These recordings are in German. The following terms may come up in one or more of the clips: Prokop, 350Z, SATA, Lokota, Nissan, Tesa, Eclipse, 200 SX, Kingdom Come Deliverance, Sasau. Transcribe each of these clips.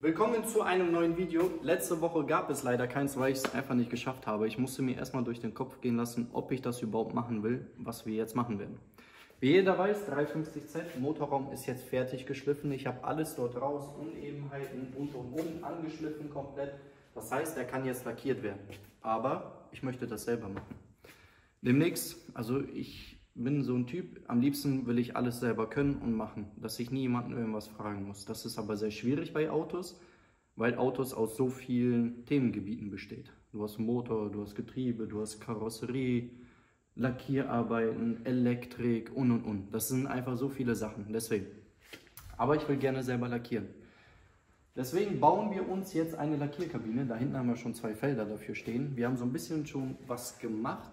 Willkommen zu einem neuen Video. Letzte Woche gab es leider keins, weil ich es einfach nicht geschafft habe. Ich musste mir erstmal durch den Kopf gehen lassen, ob ich das überhaupt machen will, was wir jetzt machen werden. Wie jeder weiß, 350Z Motorraum ist jetzt fertig geschliffen. Ich habe alles dort raus, Unebenheiten und oben angeschliffen komplett. Das heißt, er kann jetzt lackiert werden. Aber ich möchte das selber machen. Demnächst, also ich bin so ein Typ, am liebsten will ich alles selber können und machen, dass ich nie jemanden irgendwas fragen muss. Das ist aber sehr schwierig bei Autos, weil Autos aus so vielen Themengebieten besteht. Du hast Motor, du hast Getriebe, du hast Karosserie, Lackierarbeiten, Elektrik und. Das sind einfach so viele Sachen, deswegen. Aber ich will gerne selber lackieren. Deswegen bauen wir uns jetzt eine Lackierkabine. Da hinten haben wir schon zwei Felder dafür stehen. Wir haben so ein bisschen schon was gemacht.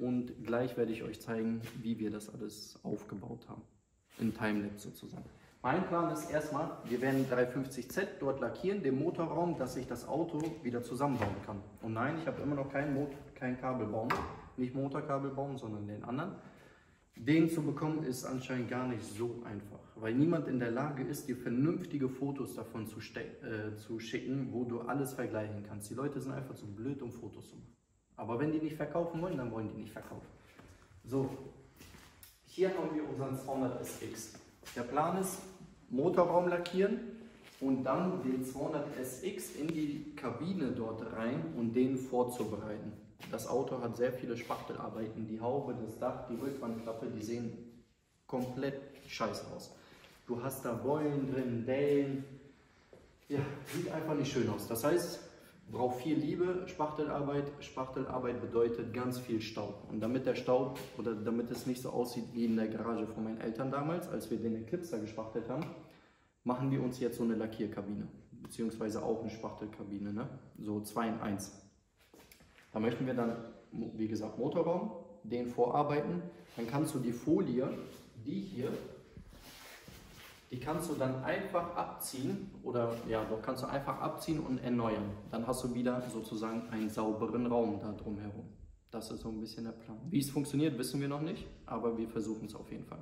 Und gleich werde ich euch zeigen, wie wir das alles aufgebaut haben. In Timelapse sozusagen. Mein Plan ist erstmal, wir werden 350Z dort lackieren, den Motorraum, dass ich das Auto wieder zusammenbauen kann. Und nein, ich habe immer noch keinen Kabelbaum. Nicht Motorkabelbaum, sondern den anderen. Den zu bekommen ist anscheinend gar nicht so einfach. Weil niemand in der Lage ist, dir vernünftige Fotos davon zu schicken, wo du alles vergleichen kannst. Die Leute sind einfach zu blöd, um Fotos zu machen. Aber wenn die nicht verkaufen wollen, dann wollen die nicht verkaufen. So, hier haben wir unseren 200 SX. Der Plan ist, Motorraum lackieren und dann den 200 SX in die Kabine dort rein und den vorzubereiten. Das Auto hat sehr viele Spachtelarbeiten. Die Haube, das Dach, die Rückwandklappe, die sehen komplett scheiße aus. Du hast da Beulen drin, Dellen. Ja, sieht einfach nicht schön aus. Das heißt, braucht viel Liebe, Spachtelarbeit. Spachtelarbeit bedeutet ganz viel Staub. Und damit der Staub, oder damit es nicht so aussieht wie in der Garage von meinen Eltern damals, als wir den Eclipse da gespachtelt haben, machen wir uns jetzt so eine Lackierkabine. Beziehungsweise auch eine Spachtelkabine, ne? So 2 in 1. Da möchten wir dann, wie gesagt, Motorraum, den vorarbeiten. Dann kannst du die Folie, die hier, die kannst du dann einfach abziehen oder ja, doch kannst du einfach abziehen und erneuern. Dann hast du wieder sozusagen einen sauberen Raum da drumherum. Das ist so ein bisschen der Plan. Wie es funktioniert, wissen wir noch nicht, aber wir versuchen es auf jeden Fall.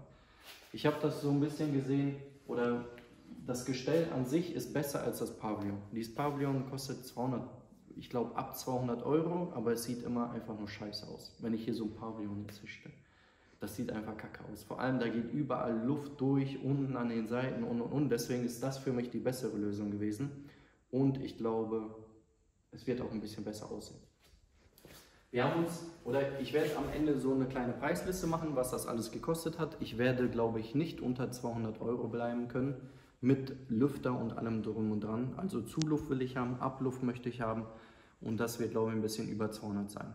Ich habe das so ein bisschen gesehen, oder das Gestell an sich ist besser als das Pavillon. Dieses Pavillon kostet 200, ich glaube ab 200 €, aber es sieht immer einfach nur scheiße aus, wenn ich hier so ein Pavillon jetzt hinstelle. Das sieht einfach kacke aus. Vor allem, da geht überall Luft durch, unten an den Seiten und. Deswegen ist das für mich die bessere Lösung gewesen. Und ich glaube, es wird auch ein bisschen besser aussehen. Wir haben uns, oder ich werde am Ende so eine kleine Preisliste machen, was das alles gekostet hat. Ich werde, glaube ich, nicht unter 200 € bleiben können. Mit Lüfter und allem drum und dran. Also Zuluft will ich haben, Abluft möchte ich haben. Und das wird, glaube ich, ein bisschen über 200 sein.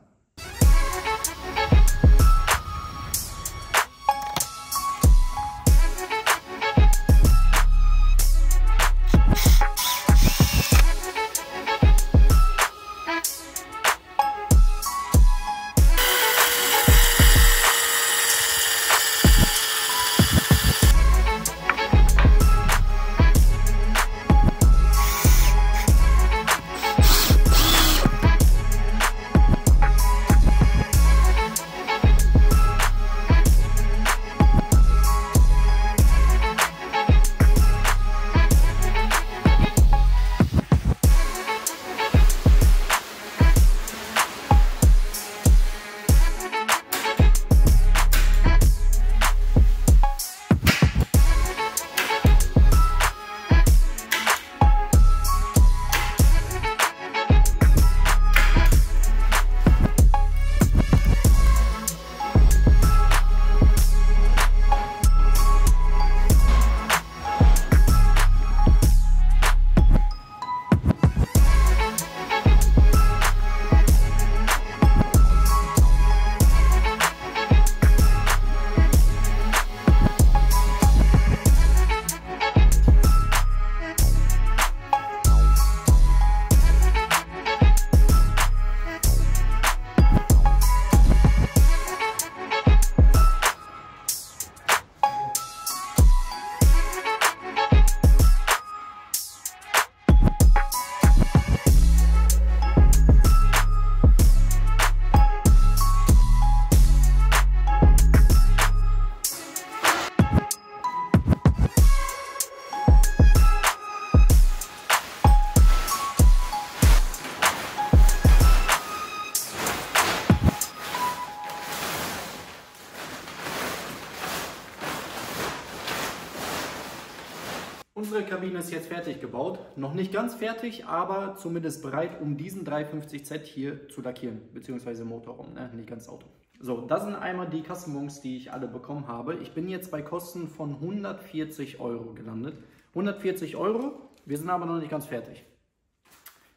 ist jetzt fertig gebaut. Noch nicht ganz fertig, aber zumindest bereit, um diesen 350Z hier zu lackieren, beziehungsweise Motorraum, ne? Nicht ganz Auto. So, das sind einmal die Kastenbons, die ich alle bekommen habe. Ich bin jetzt bei Kosten von 140 Euro gelandet. 140 Euro, wir sind aber noch nicht ganz fertig.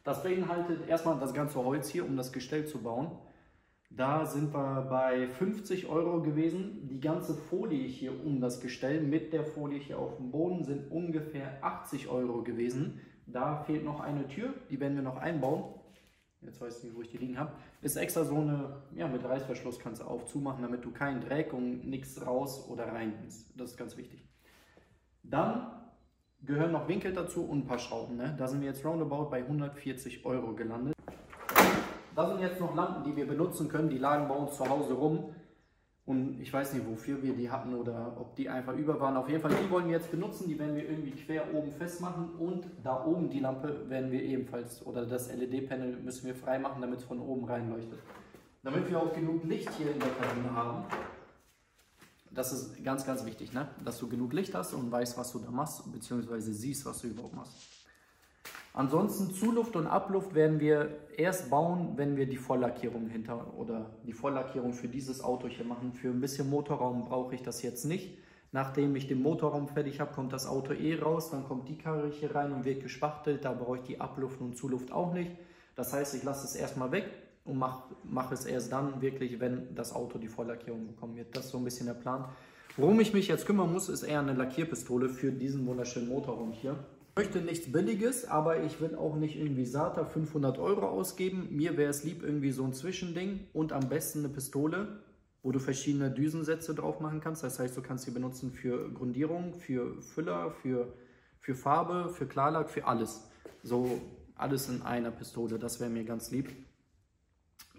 Das beinhaltet erstmal das ganze Holz hier, um das Gestell zu bauen. Da sind wir bei 50 Euro gewesen. Die ganze Folie hier um das Gestell mit der Folie hier auf dem Boden sind ungefähr 80 Euro gewesen. Da fehlt noch eine Tür, die werden wir noch einbauen. Jetzt weiß ich nicht, wo ich die liegen habe. Ist extra so eine, ja, mit Reißverschluss kannst du auf zumachen, damit du keinen Dreck und nichts raus oder rein nimmst. Das ist ganz wichtig. Dann gehören noch Winkel dazu und ein paar Schrauben, ne? Da sind wir jetzt roundabout bei 140 Euro gelandet. Da sind jetzt noch Lampen, die wir benutzen können. Die lagen bei uns zu Hause rum. Und ich weiß nicht, wofür wir die hatten oder ob die einfach über waren. Auf jeden Fall, die wollen wir jetzt benutzen. Die werden wir irgendwie quer oben festmachen. Und da oben die Lampe werden wir ebenfalls, oder das LED-Panel müssen wir freimachen, damit es von oben reinleuchtet. Damit wir auch genug Licht hier in der Kabine haben. Das ist ganz, ganz wichtig, ne? Dass du genug Licht hast und weißt, was du da machst, beziehungsweise siehst, was du überhaupt machst. Ansonsten Zuluft und Abluft werden wir erst bauen, wenn wir die Volllackierung für dieses Auto hier machen. Für ein bisschen Motorraum brauche ich das jetzt nicht. Nachdem ich den Motorraum fertig habe, kommt das Auto eh raus, dann kommt die Karre hier rein und wird gespachtelt. Da brauche ich die Abluft und Zuluft auch nicht. Das heißt, ich lasse es erstmal weg und mache es erst dann wirklich, wenn das Auto die Volllackierung bekommen wird. Das ist so ein bisschen der Plan. Worum ich mich jetzt kümmern muss, ist eher eine Lackierpistole für diesen wunderschönen Motorraum hier. Ich möchte nichts Billiges, aber ich will auch nicht irgendwie SATA 500 Euro ausgeben. Mir wäre es lieb, irgendwie so ein Zwischending und am besten eine Pistole, wo du verschiedene Düsensätze drauf machen kannst. Das heißt, du kannst sie benutzen für Grundierung, für Füller, für Farbe, für Klarlack, für alles. So alles in einer Pistole, das wäre mir ganz lieb.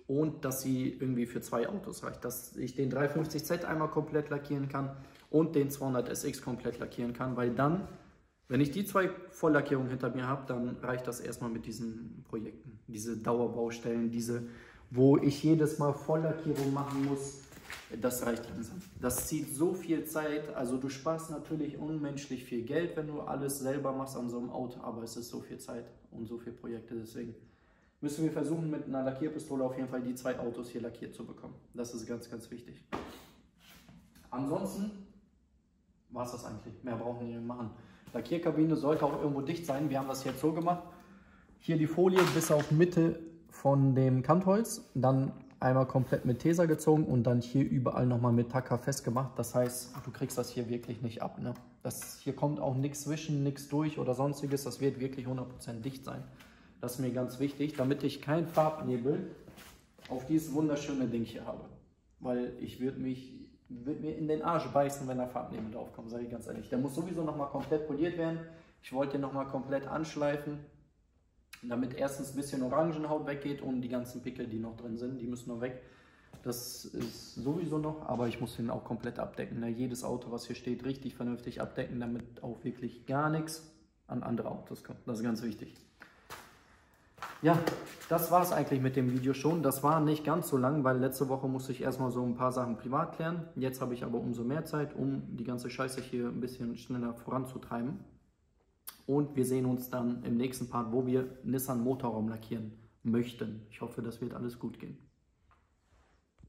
Und dass sie irgendwie für zwei Autos reicht, dass ich den 350Z einmal komplett lackieren kann und den 200 SX komplett lackieren kann, weil dann, wenn ich die zwei Volllackierungen hinter mir habe, dann reicht das erstmal mit diesen Projekten, diese Dauerbaustellen, diese, wo ich jedes Mal Volllackierung machen muss, das reicht langsam. Das zieht so viel Zeit, also du sparst natürlich unmenschlich viel Geld, wenn du alles selber machst an so einem Auto, aber es ist so viel Zeit und so viele Projekte, deswegen müssen wir versuchen, mit einer Lackierpistole auf jeden Fall die zwei Autos hier lackiert zu bekommen. Das ist ganz, ganz wichtig. Ansonsten war es das eigentlich. Mehr brauchen wir nicht machen. Lackierkabine sollte auch irgendwo dicht sein. Wir haben das jetzt so gemacht. Hier die Folie bis auf Mitte von dem Kantholz. Dann einmal komplett mit Tesa gezogen und dann hier überall nochmal mit Tacker festgemacht. Das heißt, du kriegst das hier wirklich nicht ab, ne? Das, hier kommt auch nichts zwischen, nichts durch oder sonstiges. Das wird wirklich 100% dicht sein. Das ist mir ganz wichtig, damit ich keinen Farbnebel auf dieses wunderschöne Ding hier habe. Weil ich würde mir in den Arsch beißen, wenn da Farbnebel draufkommt, sage ich ganz ehrlich. Der muss sowieso nochmal komplett poliert werden. Ich wollte den nochmal komplett anschleifen, damit erstens ein bisschen Orangenhaut weggeht und die ganzen Pickel, die noch drin sind, die müssen noch weg. Das ist sowieso noch, aber ich muss den auch komplett abdecken. Ne? Jedes Auto, was hier steht, richtig vernünftig abdecken, damit auch wirklich gar nichts an andere Autos kommt. Das ist ganz wichtig. Ja, das war es eigentlich mit dem Video schon. Das war nicht ganz so lang, weil letzte Woche musste ich erstmal so ein paar Sachen privat klären. Jetzt habe ich aber umso mehr Zeit, um die ganze Scheiße hier ein bisschen schneller voranzutreiben. Und wir sehen uns dann im nächsten Part, wo wir Nissan Motorraum lackieren möchten. Ich hoffe, das wird alles gut gehen.